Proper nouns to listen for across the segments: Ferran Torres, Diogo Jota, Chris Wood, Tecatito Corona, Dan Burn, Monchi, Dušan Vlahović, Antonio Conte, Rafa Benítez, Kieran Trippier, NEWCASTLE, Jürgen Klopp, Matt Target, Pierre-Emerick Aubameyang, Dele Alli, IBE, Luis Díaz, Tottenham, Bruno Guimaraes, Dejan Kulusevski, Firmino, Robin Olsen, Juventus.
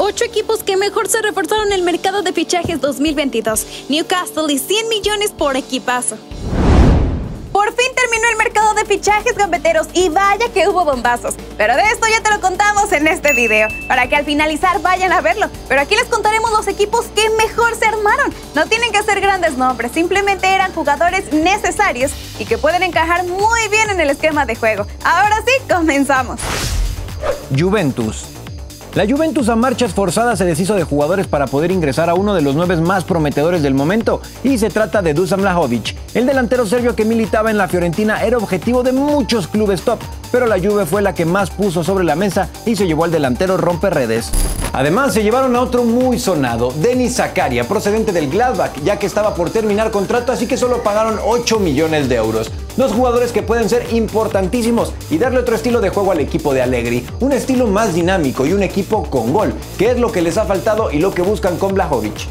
8 equipos que mejor se reforzaron el mercado de fichajes 2022. Newcastle y 100 millones por equipazo. Por fin terminó el mercado de fichajes gambeteros y vaya que hubo bombazos. Pero de esto ya te lo contamos en este video, para que al finalizar vayan a verlo. Pero aquí les contaremos los equipos que mejor se armaron. No tienen que ser grandes nombres, simplemente eran jugadores necesarios y que pueden encajar muy bien en el esquema de juego. Ahora sí, comenzamos. Juventus. La Juventus a marchas forzadas se deshizo de jugadores para poder ingresar a uno de los 9 más prometedores del momento, y se trata de Dušan Vlahović. El delantero serbio que militaba en la Fiorentina era objetivo de muchos clubes top, pero la Juve fue la que más puso sobre la mesa y se llevó al delantero romperredes. Además se llevaron a otro muy sonado, Denis Zakaria, procedente del Gladbach, ya que estaba por terminar contrato, así que solo pagaron 8 millones de euros. Dos jugadores que pueden ser importantísimos y darle otro estilo de juego al equipo de Allegri, un estilo más dinámico y un equipo con gol, que es lo que les ha faltado y lo que buscan con Vlahović.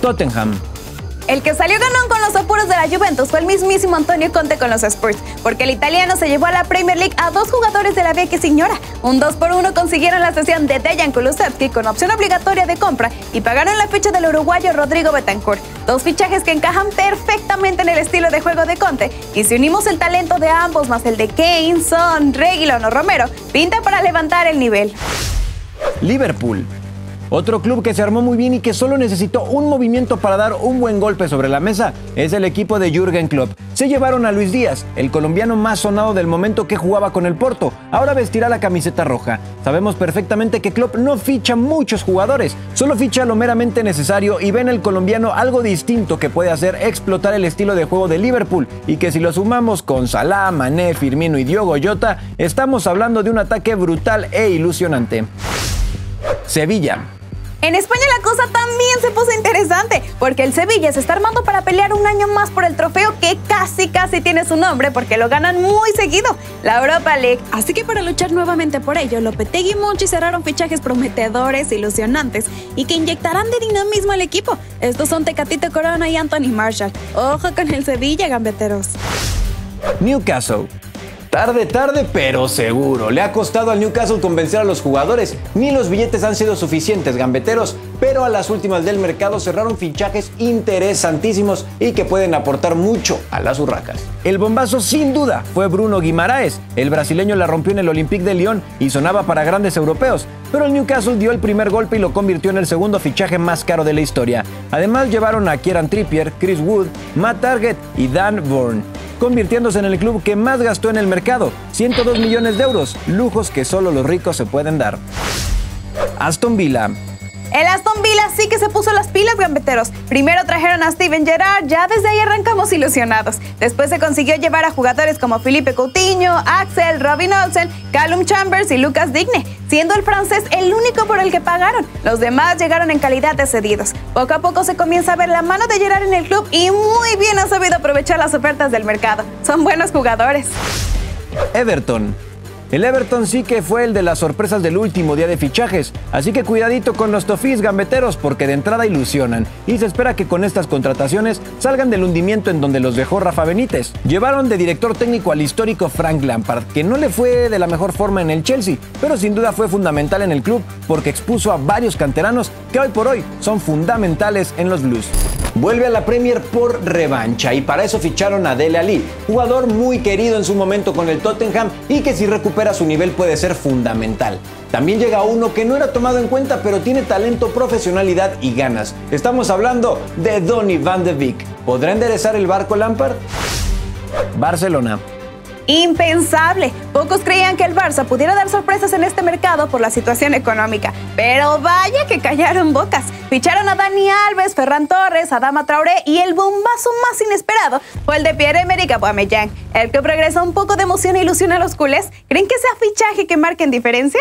Tottenham. El que salió ganón con los apuros de la Juventus fue el mismísimo Antonio Conte con los Spurs, porque el italiano se llevó a la Premier League a 2 jugadores de la vecchia signora. Un 2 por 1 consiguieron la cesión de Dejan Kulusevski con opción obligatoria de compra y pagaron la ficha del uruguayo Rodrigo Betancourt. Dos fichajes que encajan perfectamente en el estilo de juego de Conte, y si unimos el talento de ambos más el de Kane, Son, Reguilón o Romero, pinta para levantar el nivel. Liverpool. Otro club que se armó muy bien y que solo necesitó un movimiento para dar un buen golpe sobre la mesa es el equipo de Jürgen Klopp. Se llevaron a Luis Díaz, el colombiano más sonado del momento que jugaba con el Porto. Ahora vestirá la camiseta roja. Sabemos perfectamente que Klopp no ficha muchos jugadores, solo ficha lo meramente necesario y ve en el colombiano algo distinto que puede hacer explotar el estilo de juego de Liverpool, y que si lo sumamos con Salah, Mané, Firmino y Diogo Jota, estamos hablando de un ataque brutal e ilusionante. Sevilla. En España la cosa también se puso interesante, porque el Sevilla se está armando para pelear un año más por el trofeo que casi tiene su nombre, porque lo ganan muy seguido, la Europa League. Así que para luchar nuevamente por ello, Lopetegui y Monchi cerraron fichajes prometedores, ilusionantes y que inyectarán de dinamismo al equipo. Estos son Tecatito Corona y Anthony Martial. Ojo con el Sevilla, gambeteros. Newcastle. Tarde, pero seguro. Le ha costado al Newcastle convencer a los jugadores, ni los billetes han sido suficientes, gambeteros, pero a las últimas del mercado cerraron fichajes interesantísimos y que pueden aportar mucho a las urracas. El bombazo sin duda fue Bruno Guimaraes. El brasileño la rompió en el Olympique de Lyon y sonaba para grandes europeos, pero el Newcastle dio el primer golpe y lo convirtió en el segundo fichaje más caro de la historia. Además llevaron a Kieran Trippier, Chris Wood, Matt Target y Dan Burn, convirtiéndose en el club que más gastó en el mercado, 102 millones de euros, lujos que solo los ricos se pueden dar. Aston Villa. El Aston Villa sí que se puso las pilas, gambeteros. Primero trajeron a Steven Gerrard, ya desde ahí arrancamos ilusionados. Después se consiguió llevar a jugadores como Felipe Coutinho, Axel, Robin Olsen, Callum Chambers y Lucas Digne, siendo el francés el único por el que pagaron. Los demás llegaron en calidad de cedidos. Poco a poco se comienza a ver la mano de Gerrard en el club y muy bien ha sabido aprovechar las ofertas del mercado. Son buenos jugadores. Everton. El Everton sí que fue el de las sorpresas del último día de fichajes, así que cuidadito con los tofís, gambeteros, porque de entrada ilusionan y se espera que con estas contrataciones salgan del hundimiento en donde los dejó Rafa Benítez. Llevaron de director técnico al histórico Frank Lampard, que no le fue de la mejor forma en el Chelsea, pero sin duda fue fundamental en el club porque expuso a varios canteranos que hoy por hoy son fundamentales en los Blues. Vuelve a la Premier por revancha y para eso ficharon a Dele Alli, jugador muy querido en su momento con el Tottenham y que si recupera su nivel puede ser fundamental. También llega uno que no era tomado en cuenta pero tiene talento, profesionalidad y ganas. Estamos hablando de Donny van de Beek. ¿Podrá enderezar el barco Lampard? Barcelona. Impensable. Pocos creían que el Barça pudiera dar sorpresas en este mercado por la situación económica, pero vaya que callaron bocas. Ficharon a Dani Alves, Ferran Torres, Adama Traoré y el bombazo más inesperado fue el de Pierre-Emerick Aubameyang, el que progresa un poco de emoción e ilusión a los culés. ¿Creen que sea fichaje que marquen diferencia?